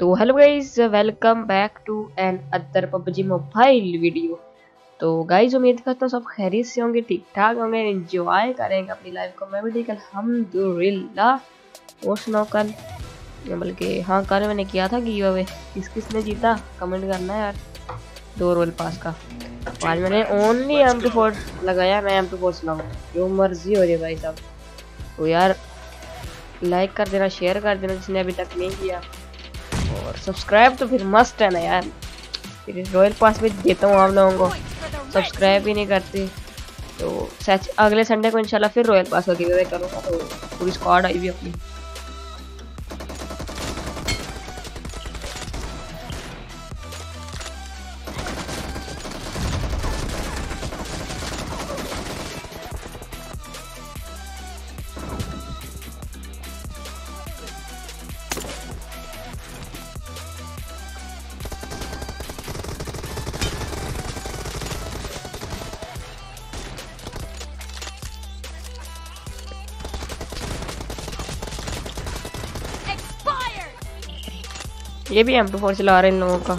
तो hello guys, welcome back to another PUBG mobile video. तो guys उम्मीद करता हूँ सब खैरियत से होंगे, ठीक ठाक होंगे, एंजॉय करेंगे अपनी लाइफ को। मैं भी ठीक, अल्हम्दुलिल्लाह। और सुनाओ, कल बल्कि हाँ कल मैंने किया था गिव अवे, किस किस ने जीता कमेंट करना यार, 2 रोल पास का। आज मैंने ओनली M24 लगाया, मैं M24 चलाऊँ जो मर्जी हो जाए भाई साहब। तो यार लाइक कर देना, शेयर कर देना जिसने अभी तक नहीं किया, और सब्सक्राइब तो फिर मस्ट है ना यार। फिर रॉयल पास में देता हूँ आप लोगों को, सब्सक्राइब ही नहीं करते तो सच। अगले संडे को इंशाल्लाह फिर रॉयल पास का गिव अवे करूँगा, तो पूरी स्क्वाड आई हुई अपनी। ये भी M24 चला रहे हैं इन लोगों का।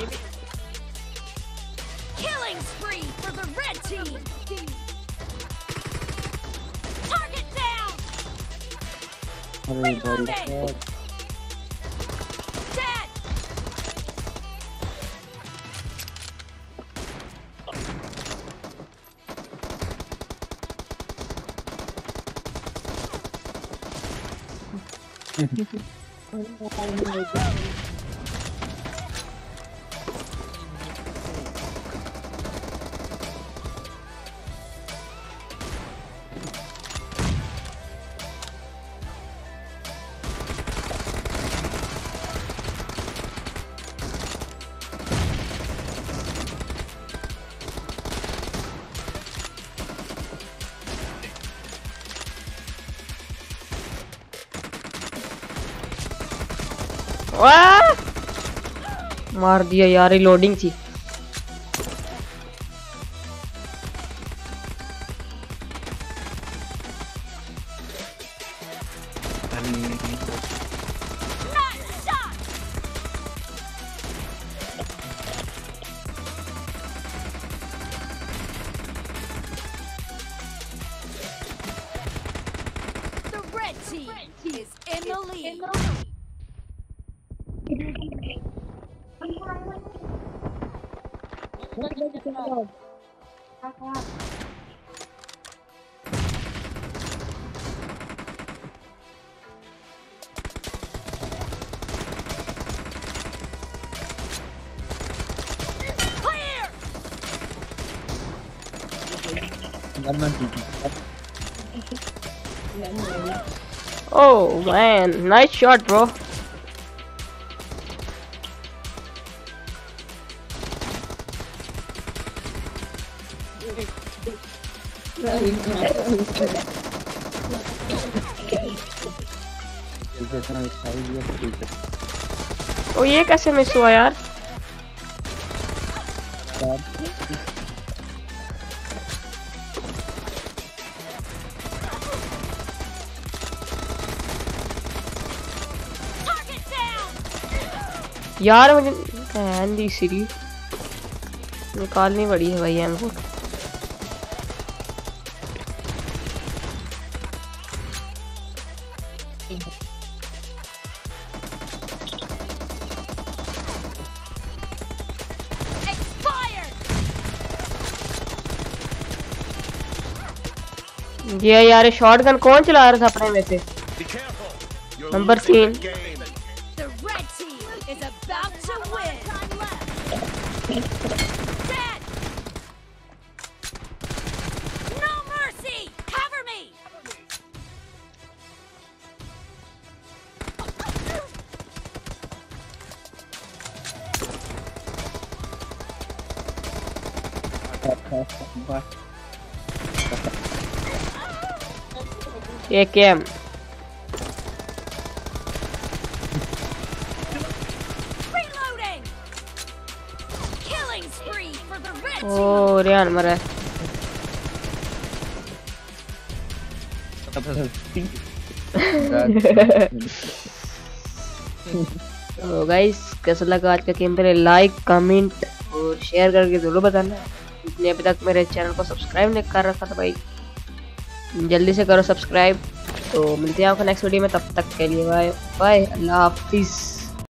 मार दिया यार, रिलोडिंग थी। Oh man, nice shot bro. ओ ये कैसे मिस हुआ यार। यार मुझे दी सीरी निकालनी पड़ी है भाई हमको। ये यार शॉटगन कौन चला रहा था अपने में से, number 3। AKM reloading, killing spree for the red team. Oh Ryan mara तो गाइस कैसा लगा आज का गेम प्ले, लाइक कमेंट और शेयर करके जरूर बताना। जितने अभी तक मेरे चैनल को सब्सक्राइब नहीं कर रखा था भाई जल्दी से करो सब्सक्राइब। तो मिलते हैं आपको नेक्स्ट वीडियो में, तब तक के लिए बाय बाय, अल्लाह हाफिज़।